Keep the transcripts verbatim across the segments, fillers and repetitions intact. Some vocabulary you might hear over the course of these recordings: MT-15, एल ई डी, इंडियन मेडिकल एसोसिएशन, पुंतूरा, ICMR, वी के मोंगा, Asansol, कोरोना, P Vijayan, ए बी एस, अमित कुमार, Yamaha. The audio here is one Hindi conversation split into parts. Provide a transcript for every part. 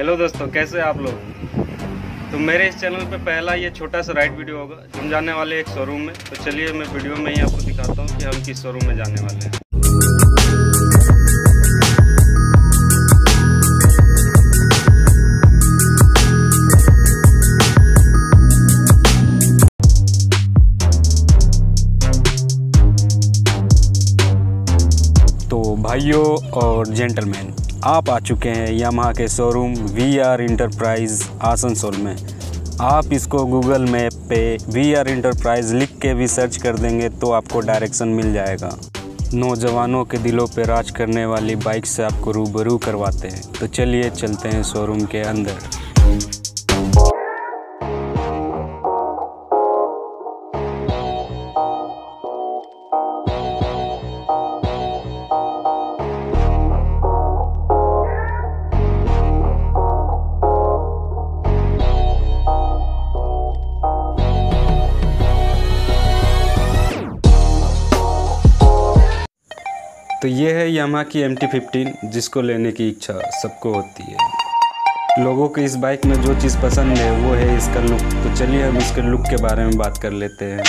हेलो दोस्तों, कैसे हैं आप लोग। तो मेरे इस चैनल पे पहला ये छोटा सा राइड वीडियो होगा। हम जाने वाले एक शोरूम में, तो चलिए मैं वीडियो में ही आपको दिखाता हूँ कि हम किस शोरूम में जाने वाले हैं। तो भाइयों और जेंटलमैन, आप आ चुके हैं यामाहा के showroom V R enterprise Asansol में। आप इसको गूगल मैप पे वी आर इंटरप्राइज़ लिख के भी सर्च कर देंगे तो आपको डायरेक्शन मिल जाएगा। नौजवानों के दिलों पे राज करने वाली बाइक से आपको रूबरू करवाते हैं। तो चलिए चलते हैं शोरूम के अंदर। तो ये है यामाहा की एम टी फिफ्टीन, जिसको लेने की इच्छा सबको होती है। लोगों को इस बाइक में जो चीज़ पसंद है वो है इसका लुक। तो चलिए हम इसके लुक के बारे में बात कर लेते हैं।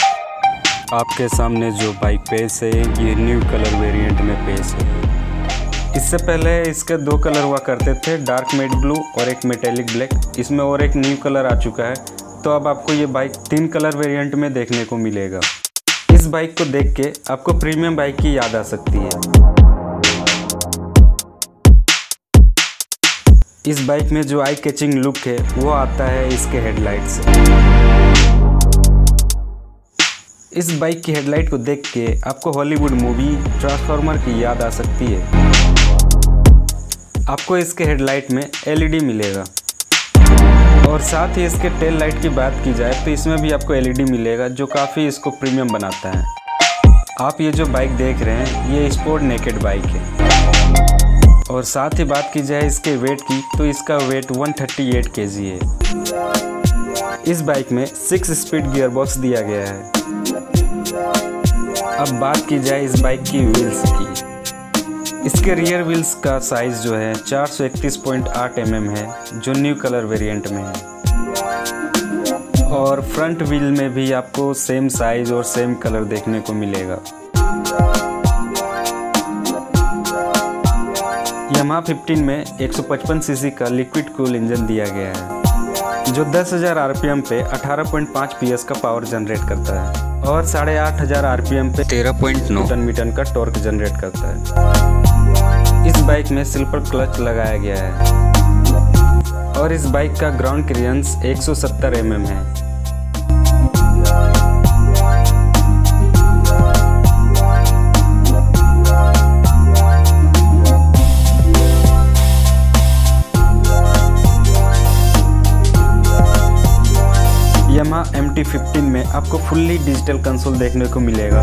आपके सामने जो बाइक पेश है ये न्यू कलर वेरिएंट में पेश है। इससे पहले इसके दो कलर हुआ करते थे, डार्क मेट ब्लू और एक मेटेलिक ब्लैक। इसमें और एक न्यू कलर आ चुका है, तो अब आपको ये बाइक तीन कलर वेरिएंट में देखने को मिलेगा। इस बाइक को देख के आपको प्रीमियम बाइक की याद आ सकती है। इस बाइक में जो आई कैचिंग लुक है वो आता है इसके हेडलाइट से। इस बाइक की हेडलाइट को देख के आपको हॉलीवुड मूवी ट्रांसफार्मर की याद आ सकती है। आपको इसके हेडलाइट में एल ई डी मिलेगा और साथ ही इसके टेल लाइट की बात की जाए तो इसमें भी आपको एल ई डी मिलेगा, जो काफ़ी इसको प्रीमियम बनाता है। आप ये जो बाइक देख रहे हैं ये स्पोर्ट नेकेड बाइक है। और साथ ही बात की जाए इसके वेट की तो इसका वेट एक सौ अड़तीस केजी है। इस बाइक में सिक्स स्पीड गियरबॉक्स दिया गया है। अब बात की जाए इस बाइक की व्हील्स की। इसके रियर व्हील्स का साइज़ जो है चार सौ इकतीस पॉइंट आठ एम एम है, जो न्यू कलर वेरिएंट में है। और फ्रंट व्हील में भी आपको सेम साइज़ और सेम कलर देखने को मिलेगा। यामाहा फिफ्टीन में एक सौ पचपन सी सी का लिक्विड कूल इंजन दिया गया है, जो दस हज़ार आर पी एम पे अठारह पॉइंट पाँच पी एस का पावर जनरेट करता है और साढ़े आठ हज़ार आर पी एम पे तेरह पॉइंट नौ न्यूटन मीटर का टॉर्क जनरेट करता है। इस बाइक में सिल्वर क्लच लगाया गया है और इस बाइक का ग्राउंड क्लियरेंस एक सौ सत्तर एम एम है। एम टी फिफ्टीन में आपको फुल्ली डिजिटल कंसोल देखने को मिलेगा।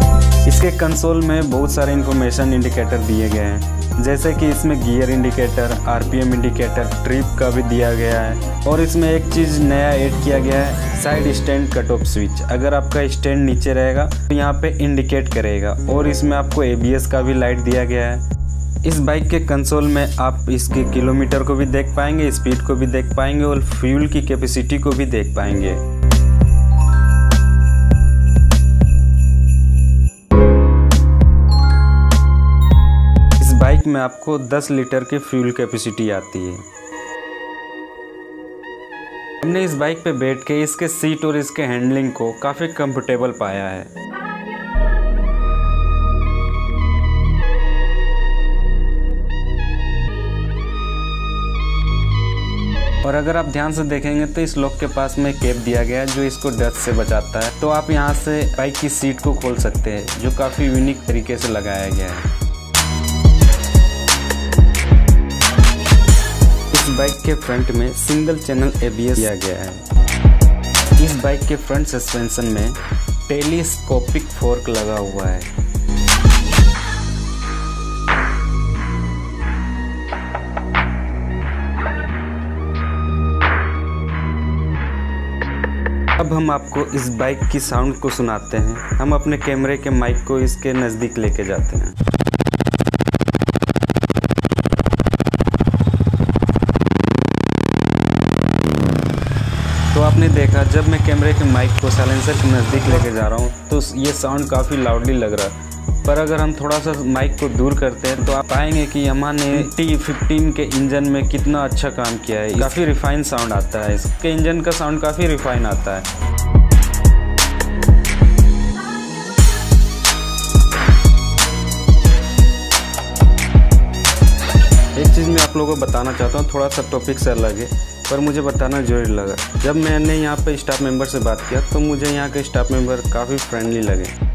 इसके कंसोल में बहुत सारे इंफॉर्मेशन इंडिकेटर दिए गए हैं, जैसे कि इसमें gear indicator, R P M indicator, trip का भी दिया गया है। और इसमें एक चीज़ नया ऐड किया गया है, side stand cut off switch. अगर आपका स्टैंड नीचे रहेगा तो यहाँ पे इंडिकेट करेगा। और इसमें आपको ए बी एस का भी लाइट दिया गया है। इस बाइक के कंसोल में आप इसके किलोमीटर को भी देख पाएंगे, स्पीड को भी देख पाएंगे और फ्यूल की कैपेसिटी को भी देख पाएंगे। बाइक में आपको दस लीटर की फ्यूल कैपेसिटी आती है। हमने इस बाइक पे बैठ के इसके सीट और इसके हैंडलिंग को काफ़ी कंफर्टेबल पाया है। और अगर आप ध्यान से देखेंगे तो इस लॉक के पास में कैप दिया गया है, जो इसको डस्ट से बचाता है। तो आप यहाँ से बाइक की सीट को खोल सकते हैं, जो काफ़ी यूनिक तरीके से लगाया गया है। बाइक के फ्रंट में single channel ए बी एस दिया गया है। इस बाइक के फ्रंट सस्पेंशन में टेलीस्कोपिक फोर्क लगा हुआ है। अब हम आपको इस बाइक की साउंड को सुनाते हैं। हम अपने कैमरे के माइक को इसके नज़दीक लेके जाते हैं। आपने देखा जब मैं कैमरे के माइक को साइलेंसर के नज़दीक लेके जा रहा हूँ तो ये साउंड काफ़ी लाउडली लग रहा है, पर अगर हम थोड़ा सा माइक को दूर करते हैं तो आप पाएंगे कि यामाहा ने एम टी फिफ्टीन के इंजन में कितना अच्छा काम किया है। काफ़ी रिफाइन साउंड आता है, इसके इंजन का साउंड काफ़ी रिफाइन आता है। एक चीज़ मैं आप लोगों को बताना चाहता हूँ, थोड़ा सा टॉपिक से अलग है पर मुझे बताना जरूरी लगा। जब मैंने यहाँ पे स्टाफ मेंबर से बात किया तो मुझे यहाँ के स्टाफ मेंबर काफ़ी फ्रेंडली लगे।